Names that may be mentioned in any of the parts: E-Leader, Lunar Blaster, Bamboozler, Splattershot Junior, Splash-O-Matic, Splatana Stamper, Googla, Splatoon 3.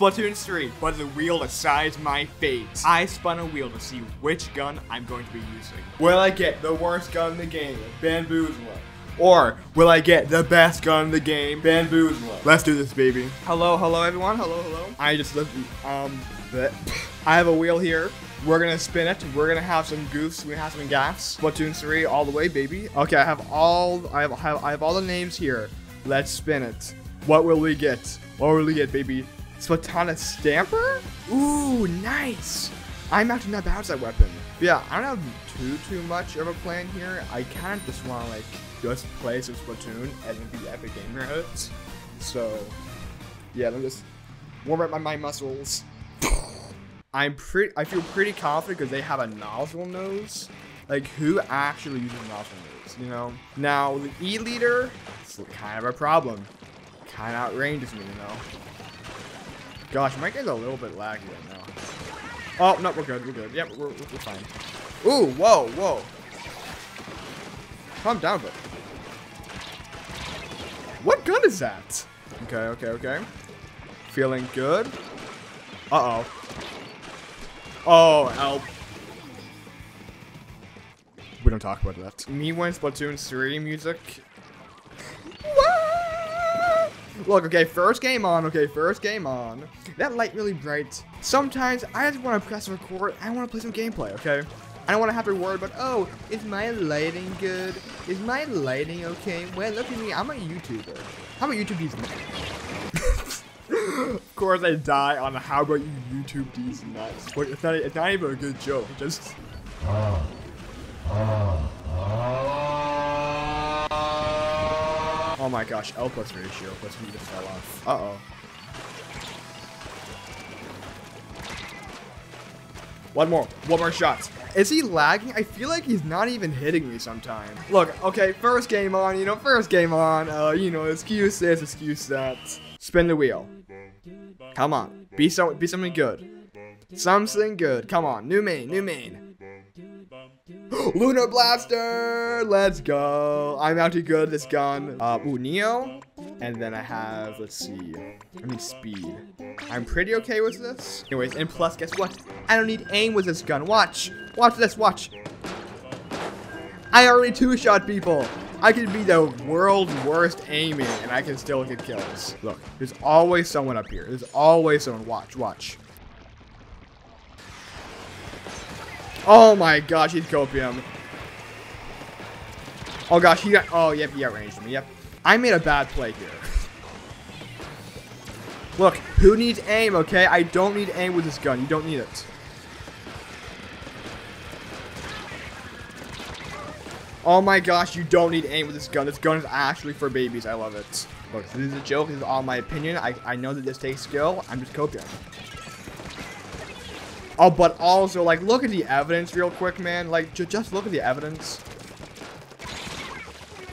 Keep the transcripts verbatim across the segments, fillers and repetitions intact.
Splatoon three, but the wheel decides my fate. I spun a wheel to see which gun I'm going to be using. Will I get the worst gun in the game, Bamboozler? Or will I get the best gun in the game, Bamboozler? Let's do this, baby. Hello, hello, everyone. Hello, hello. I just lived, um, bleh. I have a wheel here. We're gonna spin it. We're gonna have some goofs. We have some gaffs. Splatoon three all the way, baby. Okay, I have all, I have, I have all the names here. Let's spin it. What will we get? What will we get, baby? Splatana Stamper? Ooh, nice. I'm actually not bad with that weapon. But yeah, I don't have too, too much of a plan here. I kind of just want to, like, just play some Splatoon and be epic gamer at it. So, yeah, let me just warm up my, my muscles. I'm pretty, I feel pretty confident because they have a nozzle nose. Like, who actually uses nozzle nose, you know? Now, the E-Leader, it's kind of a problem. Kind of outranges me, you know? Gosh, my guy's a little bit laggy right now. Oh, no, we're good, we're good. Yep, we're, we're, we're fine. Ooh, whoa, whoa. Calm down, but. What gun is that? Okay, okay, okay. Feeling good. Uh-oh. Oh, help. We don't talk about that. Me when Splatoon three music. What? Look, okay, first game on. Okay, first game on. That light really bright. Sometimes I just want to press record. I want to play some gameplay, okay? I don't want to have to worry about, oh, is my lighting good? Is my lighting okay? Well, look at me. I'm a YouTuber. How about YouTube these nuts? Of course I die on how about you YouTube these nuts. Wait, it's not, it's not even a good joke. It just... Uh, uh, uh, oh my gosh. L plus ratio. Plus V just fell off. Uh-oh. One more, one more shot. Is he lagging? I feel like he's not even hitting me sometimes. Look, okay, first game on, you know, first game on. Uh, you know, excuse this, excuse that. Spin the wheel. Come on, be so, be something good. Something good, come on, new main, new main. Lunar Blaster, let's go. I'm actually good at this gun. Uh, ooh, Neo. And then I have, let's see, I need speed. I'm pretty okay with this. Anyways, and plus, guess what? I don't need aim with this gun. Watch, watch this, watch. I already two-shot people. I could be the world's worst aiming, and I can still get kills. Look, there's always someone up here. There's always someone. Watch, watch. Oh my gosh, he's copium. Oh gosh, he got, oh, yep, he outranged me, yep. I made a bad play here. Look, who needs aim, okay? I don't need aim with this gun. You don't need it. Oh my gosh, you don't need aim with this gun. This gun is actually for babies. I love it. Look, this is a joke. This is all my opinion. I, I know that this takes skill. I'm just coping. Oh, but also, like, look at the evidence real quick, man. Like, ju just look at the evidence.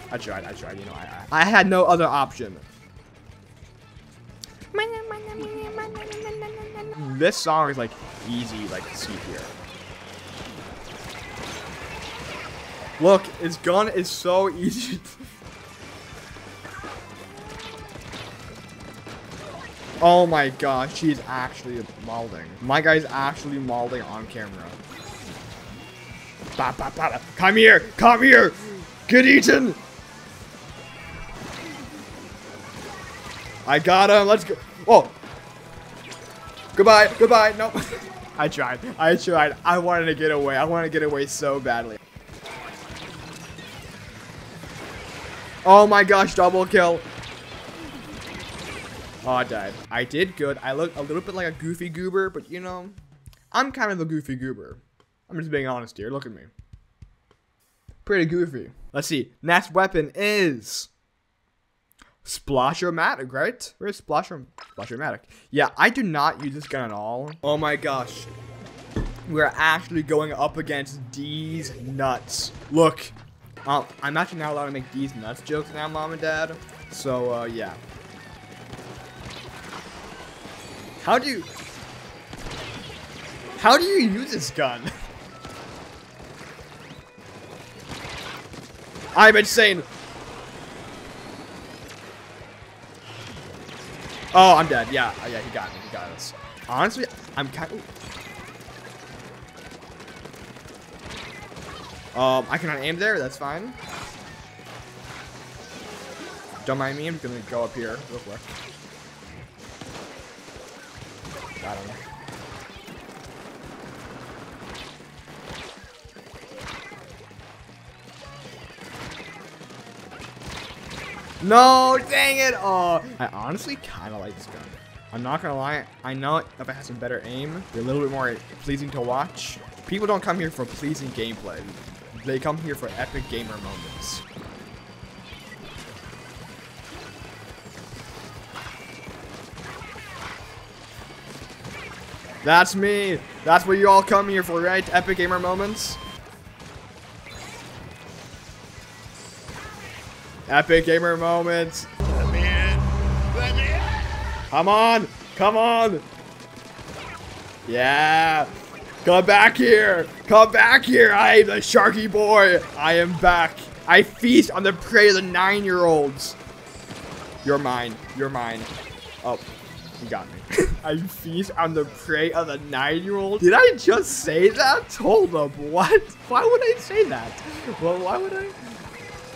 I tried, I tried, you know, I, I, I had no other option. This song is, like, easy, like, to see here. Look, his gun is so easy. Oh my gosh, she's actually mauling. My guy's actually mauling on camera. Ba, ba, ba, come here, come here, get eaten. I got him, let's go. Oh, goodbye, goodbye, no. I tried, I tried. I wanted to get away. I wanted to get away so badly. Oh my gosh, double kill. Oh, I died. I did good. I look a little bit like a goofy goober, but you know, I'm kind of a goofy goober. I'm just being honest here, look at me. Pretty goofy. Let's see, next weapon is... Splash-O-Matic, right? Where's Splash-O-Matic? Yeah, I do not use this gun at all. Oh my gosh. We're actually going up against these nuts. Look, um, I'm actually not allowed to make these nuts jokes now, mom and dad. So, uh, yeah. How do you... How do you use this gun? I'm insane. Oh, I'm dead. Yeah, oh, yeah, he got me. He got us. Honestly, I'm kind of... Um, I cannot aim there. That's fine. Don't mind me. I'm going to go up here real quick. I don't know. No, dang it! Oh, I honestly kind of like this gun. I'm not gonna lie. I know if I had some better aim, they're a little bit more pleasing to watch. People don't come here for pleasing gameplay. They come here for epic gamer moments. That's me. That's what you all come here for, right? Epic gamer moments. Epic gamer moments. Let me in. Let me in. Come on. Come on. Yeah. Come back here. Come back here. I am the Sharky Boy. I am back. I feast on the prey of the nine-year-olds. You're mine. You're mine. Oh, you got me. I feast on the prey of the nine-year-olds. Did I just say that? Hold up. What? Why would I say that? Well, why would I?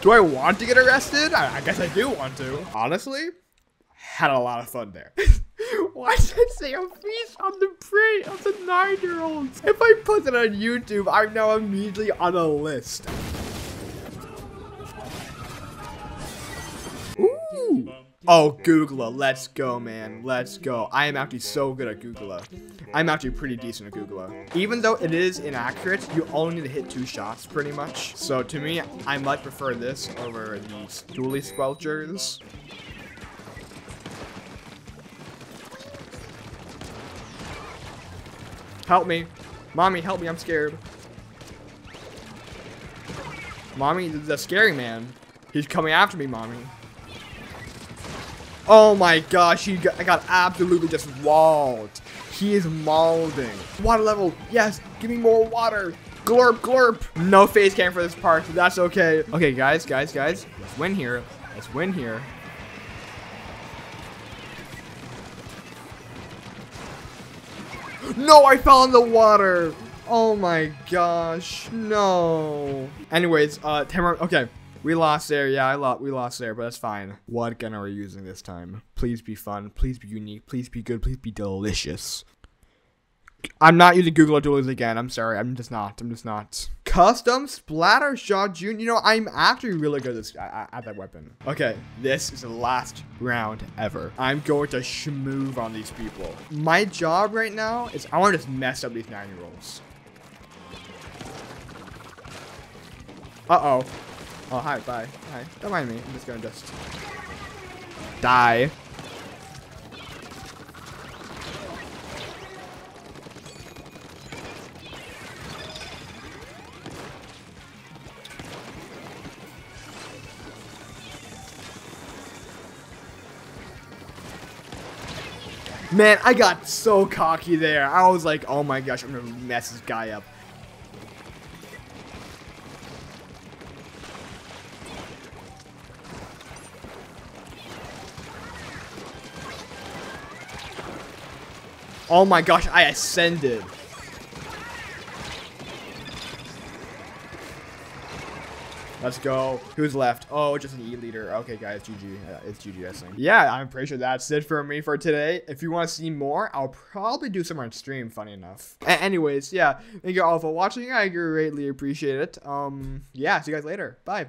Do I want to get arrested? I, I guess I do want to. Honestly, had a lot of fun there. Why did I say a feast on the prey of the nine-year-olds? If I put that on YouTube, I'm now immediately on a list. Ooh. Oh, Googla, let's go, man. Let's go. I am actually so good at Googla. I'm actually pretty decent at Googla. Even though it is inaccurate, you only need to hit two shots, pretty much. So, to me, I might prefer this over these dually squelchers. Help me. Mommy, help me. I'm scared. Mommy, the scary man. He's coming after me, Mommy. Oh my gosh, he got, I got absolutely just walled. He is mauling. Water level, yes, give me more water. Glurp, glurp. No face cam for this part, so that's okay. Okay, guys, guys, guys, let's win here. Let's win here. No, I fell in the water. Oh my gosh, no. Anyways, uh, timer, okay. We lost there, yeah, I lost. We lost there, but that's fine. What gun are we using this time? Please be fun, please be unique, please be good, please be delicious. I'm not using Googla Duelies again, I'm sorry, I'm just not, I'm just not. Custom Splattershot Junior, you know, I'm actually really good at, this, at, at that weapon. Okay, this is the last round ever. I'm going to schmoove on these people. My job right now is I want to just mess up these nine-year-olds. Uh-oh. Oh, hi, bye. Hi. Don't mind me. I'm just gonna just die. Man, I got so cocky there. I was like, oh my gosh, I'm gonna mess this guy up. Oh my gosh, I ascended. Let's go. Who's left? Oh, just an E-Leader. Okay, guys, G G. Uh, it's G G, I think. Yeah, I'm pretty sure that's it for me for today. If you want to see more, I'll probably do some on stream, funny enough. A anyways, yeah, thank you all for watching. I greatly appreciate it. Um, yeah, see you guys later. Bye.